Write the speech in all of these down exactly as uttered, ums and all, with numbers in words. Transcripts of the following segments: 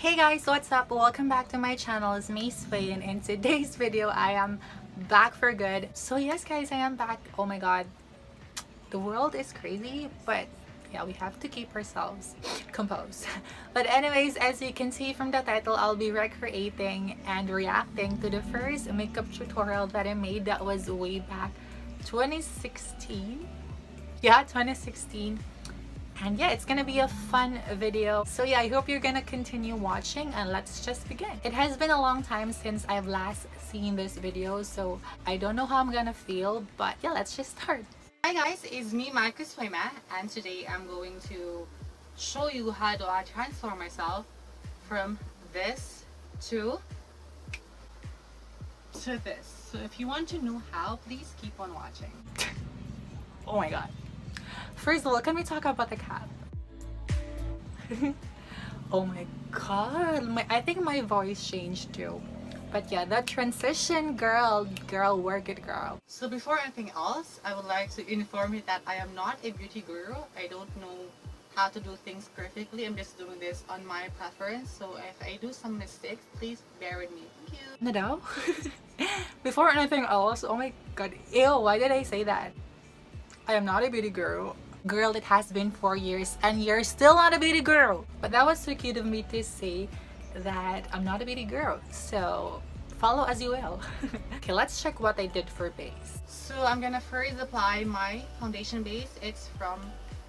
Hey guys, what's up? Welcome back to my channel. It's me, Sway, and in today's video I am back for good. So yes guys, I am back. Oh my god, the world is crazy, but yeah, we have to keep ourselves composed. But anyways, as you can see from the title, I'll be recreating and reacting to the first makeup tutorial that I made. That was way back twenty sixteen. Yeah, twenty sixteen. And yeah, it's gonna be a fun video. So yeah, I hope you're gonna continue watching, and let's just begin. It has been a long time since I've last seen this video, so I don't know how I'm gonna feel, but yeah, let's just start. Hi guys, it's me, Marcus Weyma, and today I'm going to show you how do I transform myself from this to to this. So if you want to know how, please keep on watching. Oh my god. First of all, can we talk about the cap? Oh my god, my, I think my voice changed too. But yeah, that transition, girl, girl, work it, girl. So before anything else, I would like to inform you that I am not a beauty guru. I don't know how to do things perfectly. I'm just doing this on my preference. So if I do some mistakes, please bear with me. Thank you. No, no. Before anything else, oh my god, ew, why did I say that? I am not a beauty guru. Girl, it has been four years and you're still not a beauty guru. But that was so cute of me to say that I'm not a beauty guru. So follow as you will. Okay, let's check what I did for base. So I'm gonna first apply my foundation base. It's from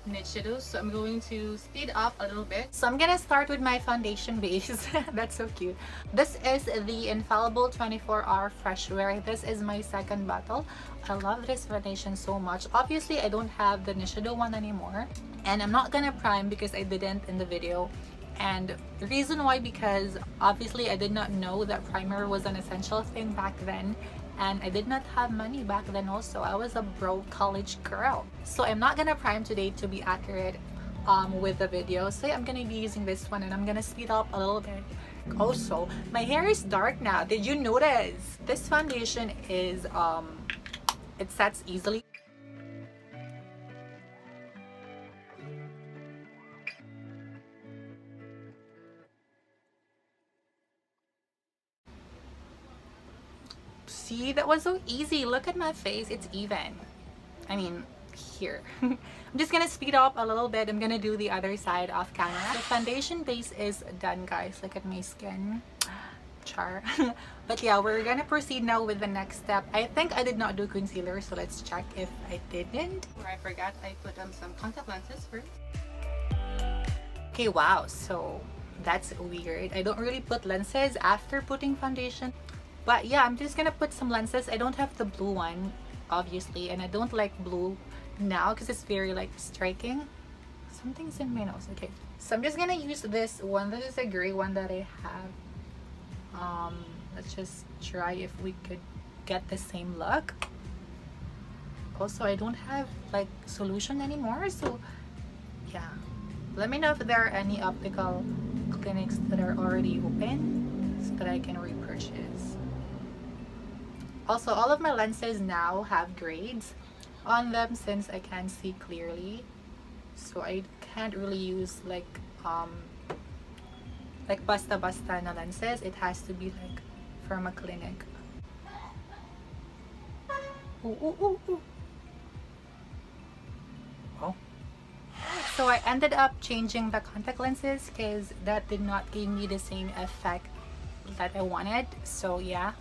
Nishido. So I'm going to speed up a little bit. So I'm gonna start with my foundation base. That's so cute. This is the Infallible twenty-four hour Fresh Wear. This is my second bottle. I love this foundation so much. Obviously, I don't have the Nishido one anymore, and I'm not gonna prime because I didn't in the video. And the reason why, because obviously I did not know that primer was an essential thing back then, and I did not have money back then also. I was a broke college girl. So I'm not gonna prime today to be accurate um, with the video. So yeah, I'm gonna be using this one, and I'm gonna speed up a little bit. Also, my hair is dark now. Did you notice? This foundation is, um, it sets easily. See, that was so easy. Look at my face, it's even. I mean, here. I'm just gonna speed up a little bit. I'm gonna do the other side off camera. The foundation base is done, guys. Look at my skin. Char. But yeah, we're gonna proceed now with the next step. I think I did not do concealer, so let's check if I didn't. I forgot I put on some contact lenses first. Okay, wow, so that's weird. I don't really put lenses after putting foundation. But yeah, I'm just gonna put some lenses. I don't have the blue one, obviously, and I don't like blue now because it's very like striking. Something's in my nose. Okay, so I'm just gonna use this one. This is a gray one that I have. Um, let's just try if we could get the same look. Also, I don't have like solution anymore, so yeah. Let me know if there are any optical clinics that are already open so that I can repurchase. Also, all of my lenses now have grades on them since I can't see clearly, so I can't really use like um like basta basta na lenses. It has to be like from a clinic. Ooh, ooh, ooh, ooh. Oh. So I ended up changing the contact lenses because that did not give me the same effect that I wanted. So yeah.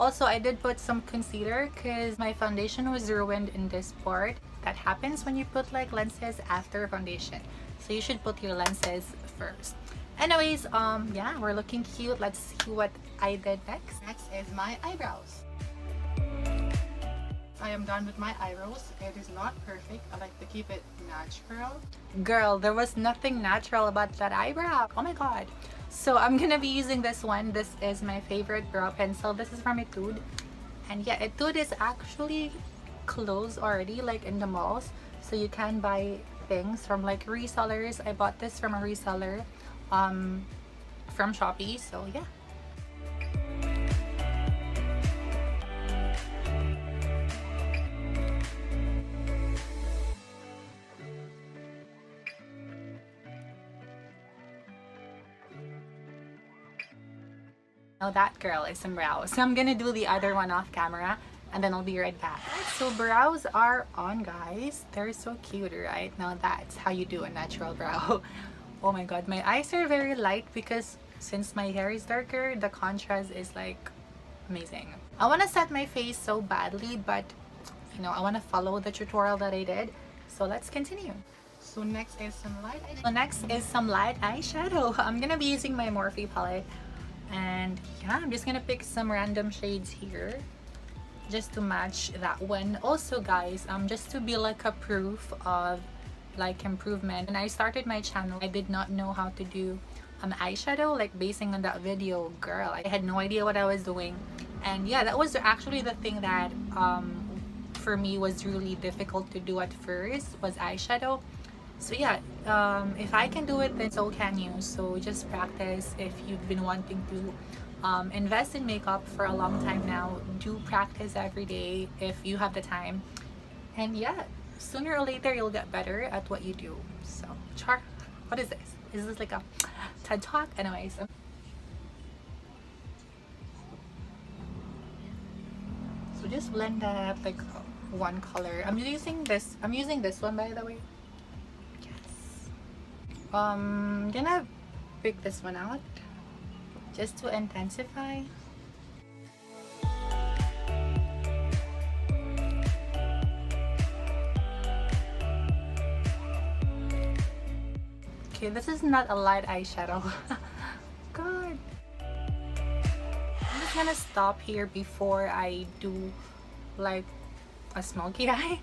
Also, I did put some concealer because my foundation was ruined in this part. That happens when you put like lenses after foundation, so you should put your lenses first. Anyways, um yeah, we're looking cute. Let's see what I did next. Next is my eyebrows. I am done with my eyebrows. It is not perfect. I like to keep it natural. Girl, there was nothing natural about that eyebrow. Oh my god. So I'm gonna be using this one. This is my favorite brow pencil. This is from Etude, and yeah, Etude is actually closed already, like in the malls, so you can buy things from like resellers. I bought this from a reseller um from Shopee, so yeah. Now that girl is some brows. So I'm gonna do the other one off camera and then I'll be right back. So brows are on, guys. They're so cute, right? Now that's how you do a natural brow. Oh my god, my eyes are very light because since my hair is darker, the contrast is like amazing. I want to set my face so badly, but you know, I want to follow the tutorial that I did. So let's continue. So next is some light eyeshadow. So next is some light eyeshadow. I'm gonna be using my Morphe palette, and yeah, I'm just gonna pick some random shades here just to match that one. Also guys, um just to be like a proof of like improvement, when I started my channel I did not know how to do um eyeshadow, like basing on that video, girl, I had no idea what I was doing. And yeah, that was actually the thing that um for me was really difficult to do at first, was eyeshadow. So yeah, um if I can do it, then so can you. So just practice. If you've been wanting to um invest in makeup for a long time now, do practice every day if you have the time, and yeah, sooner or later you'll get better at what you do. So char, what is this? Is this like a TED talk? Anyways, so just blend that up like one color. I'm using this I'm using this one, by the way. Yes, um gonna pick this one out just to intensify. Okay, this is not a light eyeshadow. God. I'm just gonna stop here before I do like a smoky eye.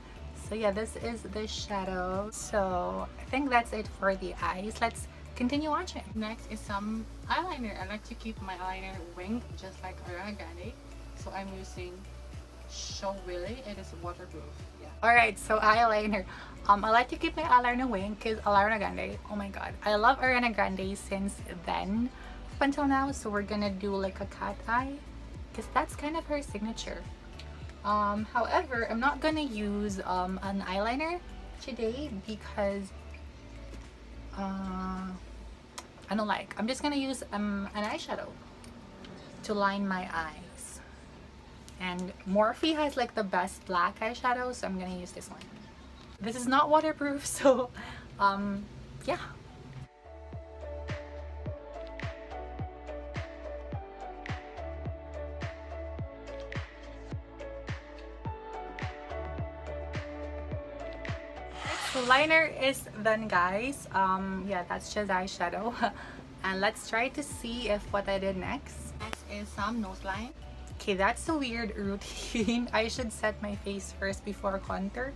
So yeah, this is the shadow. So I think that's it for the eyes. Let's continue watching. Next is some eyeliner. I like to keep my eyeliner winged just like Ariana Grande. So I'm using Show Willy. It is waterproof. Yeah. Alright, so eyeliner. Um, I like to keep my eyeliner winged because Ariana Grande. Oh my god. I love Ariana Grande since then up until now. So we're gonna do like a cat eye because that's kind of her signature. Um, however, I'm not gonna use um, an eyeliner today because uh, I don't like. I'm just gonna use um, an eyeshadow to line my eyes, and Morphe has like the best black eyeshadow, so I'm gonna use this one. This is not waterproof, so um, yeah. Liner is done, guys. Um yeah, that's just eyeshadow. And let's try to see if what I did next. Next is some nose line. Okay, that's a weird routine. I should set my face first before contour.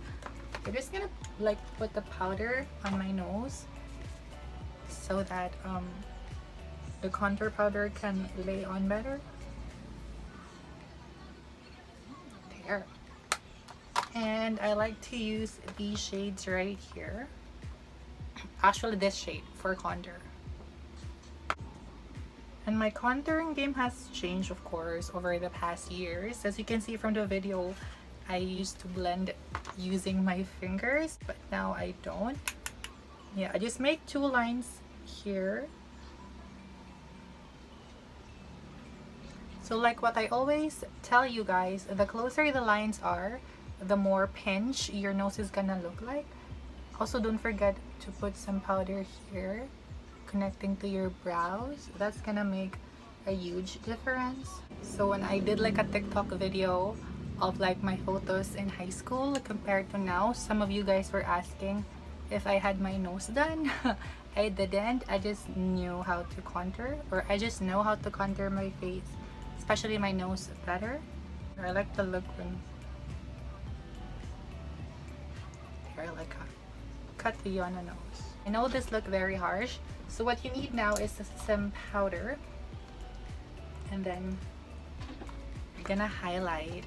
I'm just gonna like put the powder on my nose so that um the contour powder can lay on better there. And I like to use these shades right here, actually this shade, for contour. And my contouring game has changed, of course, over the past years. As you can see from the video, I used to blend using my fingers, but now I don't. Yeah, I just make two lines here. So like what I always tell you guys, the closer the lines are, the more pinch your nose is gonna look like. Also, don't forget to put some powder here connecting to your brows. That's gonna make a huge difference. So when I did like a TikTok video of like my photos in high school compared to now, some of you guys were asking if I had my nose done. I didn't. I just knew how to contour, or I just know how to contour my face, especially my nose, better. I like the look when like a cut beyond the nose. I know this look very harsh, so what you need now is some powder, and then I'm gonna highlight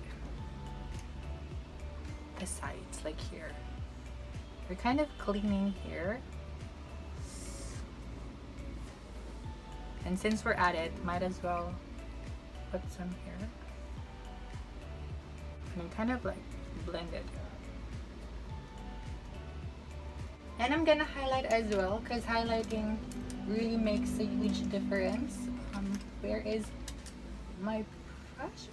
the sides like here. We're kind of cleaning here, and since we're at it, might as well put some here, and kind of like blend it. And I'm gonna highlight as well because highlighting really makes a huge difference. Um, where is my brush.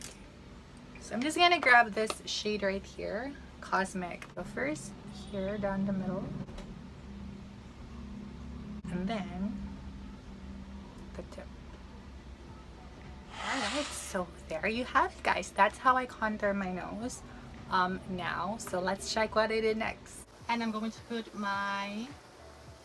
So I'm just gonna grab this shade right here, Cosmic. So first here down the middle, and then the tip. Alright, so there you have it, guys. That's how I contour my nose um now. So let's check what I did next. And I'm going to put my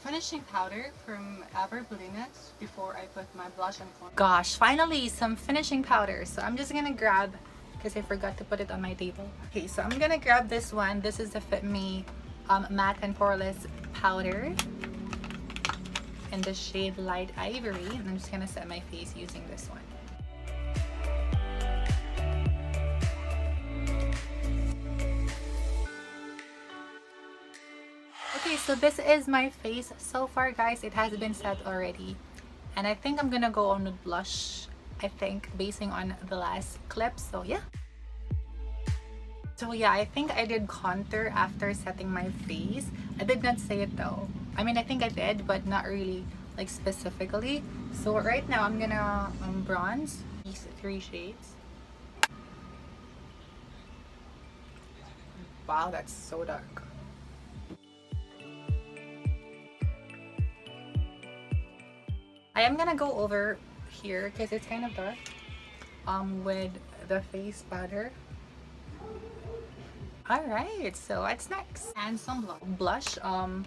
finishing powder from Ever Bilena before I put my blush and contour. Gosh, finally some finishing powder. So I'm just gonna grab, because I forgot to put it on my table. Okay, so I'm gonna grab this one. This is the Fit Me um, Matte and Poreless powder in the shade Light Ivory, and I'm just gonna set my face using this one. Okay, so this is my face so far, guys. It has been set already, and I think I'm gonna go on with blush, I think, basing on the last clip. So yeah, so yeah, I think I did contour after setting my face. I did not say it though. I mean, I think I did, but not really like specifically. So right now I'm gonna um, bronze these three shades. Wow, that's so dark. I am gonna go over here because it's kind of dark um with the face powder. All right, so what's next? And some blush. Blush um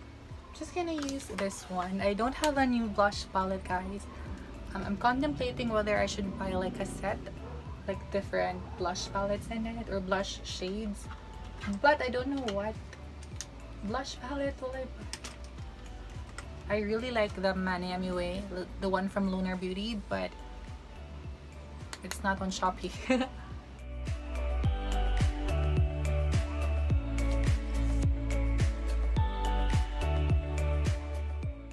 just gonna use this one. I don't have a new blush palette, guys. um, I'm contemplating whether I should buy like a set, like different blush palettes in it or blush shades, but I don't know what blush palette will I buy. I really like the Maniami Way, the one from Lunar Beauty, but it's not on Shopee.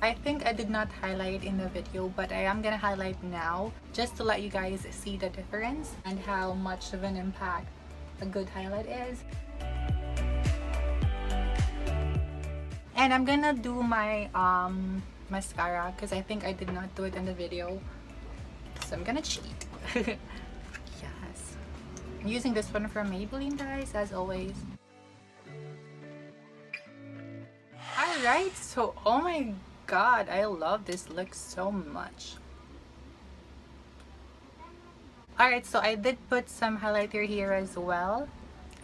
I think I did not highlight in the video, but I am gonna highlight now just to let you guys see the difference and how much of an impact a good highlight is. And I'm gonna do my um, mascara because I think I did not do it in the video. So I'm gonna cheat. Yes. I'm using this one from Maybelline, guys, as always. Alright, so oh my god, I love this look so much. Alright, so I did put some highlighter here as well.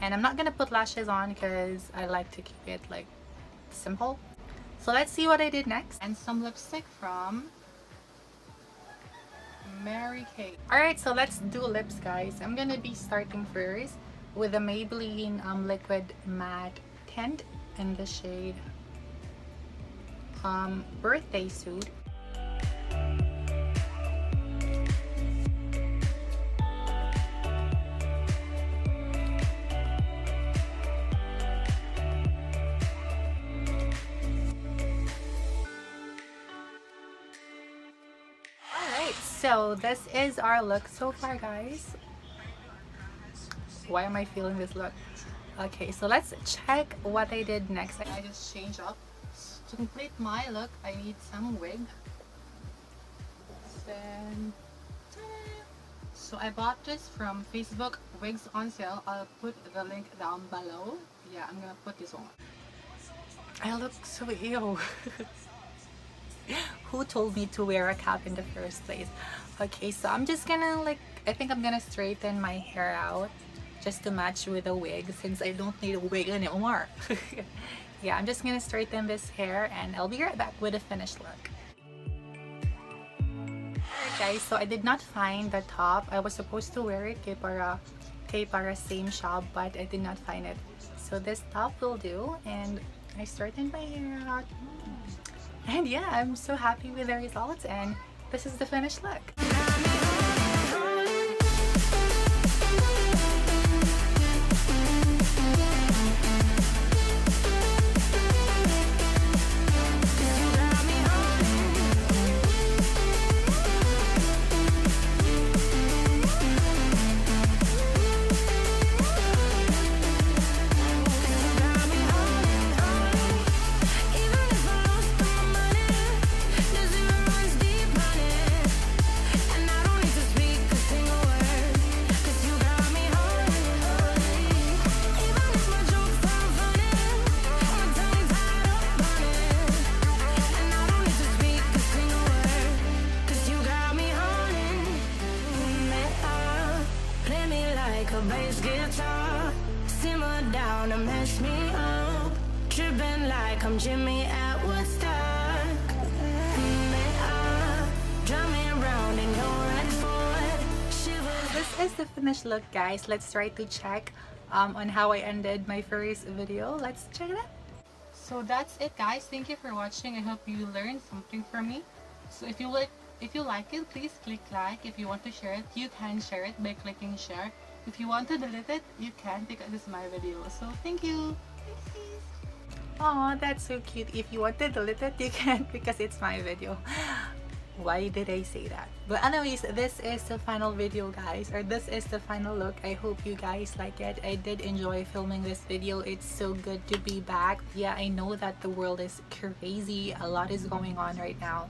And I'm not gonna put lashes on because I like to keep it like simple. So let's see what I did next. And some lipstick from Mary Kate. Alright, so let's do lips, guys. I'm gonna be starting first with the Maybelline um, liquid matte tint in the shade um, Birthday Suit. So this is our look so far, guys. Why am I feeling this look? Okay, so let's check what I did next. I just changed up. To complete my look, I need some wig. Then, so I bought this from Facebook, wigs on sale. I'll put the link down below. Yeah, I'm gonna put this on. I look so ill. Who told me to wear a cap in the first place? Okay, so I'm just gonna like, I think I'm gonna straighten my hair out just to match with a wig since I don't need a wig anymore. Yeah, I'm just gonna straighten this hair and I'll be right back with a finished look. Alright guys, so I did not find the top. I was supposed to wear it kay para, kay para same shop, but I did not find it. So this top will do, and I straightened my hair out. And yeah, I'm so happy with the results, and this is the finished look. like a bass guitar. Simmer down and mess me up. Tripping like I'm Jimmy at Woodstock. They are drumming around in your right foot. This is the finished look, guys. Let's try to check um, on how I ended my first video. Let's check it out. So that's it, guys. Thank you for watching. I hope you learned something from me. So if you would, if you like it, please click like. If you want to share it, you can share it by clicking share. If you want to delete it, you can, because this is my video. So thank you. Oh, that's so cute. If you want to delete it, you can, because it's my video. Why did I say that? But anyways, this is the final video, guys, or this is the final look. I hope you guys like it. I did enjoy filming this video. It's so good to be back. Yeah, I know that the world is crazy. A lot is going on right now,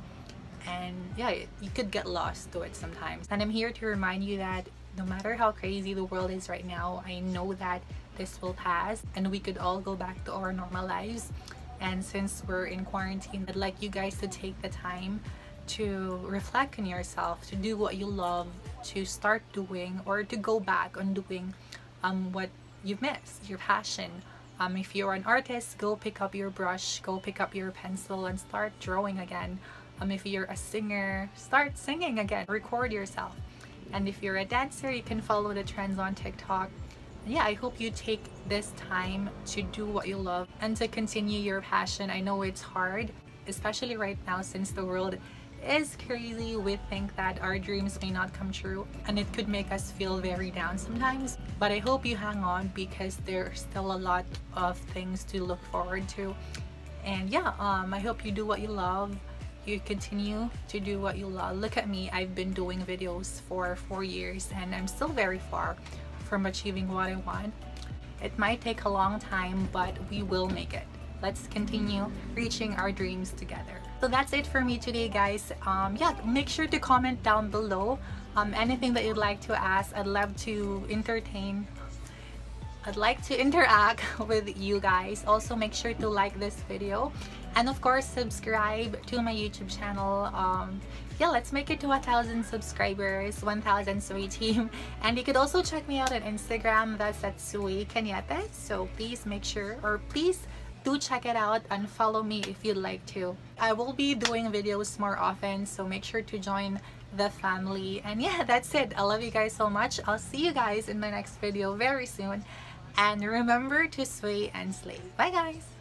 and yeah, you could get lost to it sometimes. And I'm here to remind you that no matter how crazy the world is right now, I know that this will pass and we could all go back to our normal lives. And since we're in quarantine, I'd like you guys to take the time to reflect on yourself, to do what you love, to start doing, or to go back on doing um, what you've missed, your passion. Um, if you're an artist, go pick up your brush, go pick up your pencil and start drawing again. Um, if you're a singer, start singing again, record yourself. And if you're a dancer, you can follow the trends on TikTok. Yeah, I hope you take this time to do what you love and to continue your passion. I know it's hard, especially right now since the world is crazy. We think that our dreams may not come true and it could make us feel very down sometimes, but I hope you hang on because there's still a lot of things to look forward to. And yeah, um I hope you do what you love, you continue to do what you love. Look at me, I've been doing videos for four years and I'm still very far from achieving what I want. It might take a long time, but we will make it. Let's continue reaching our dreams together. So that's it for me today, guys. Um, yeah, make sure to comment down below um, anything that you'd like to ask. I'd love to entertain. I'd like to interact with you guys. Also, make sure to like this video. And of course, subscribe to my YouTube channel. Um, yeah, let's make it to one thousand subscribers, one thousand Sway Team. And you could also check me out on Instagram. That's at Sway Cañete. So please make sure, or please, do check it out and follow me if you'd like to. I will be doing videos more often, so make sure to join the family. And yeah, that's it. I love you guys so much. I'll see you guys in my next video very soon. And remember to sway and slay. Bye, guys.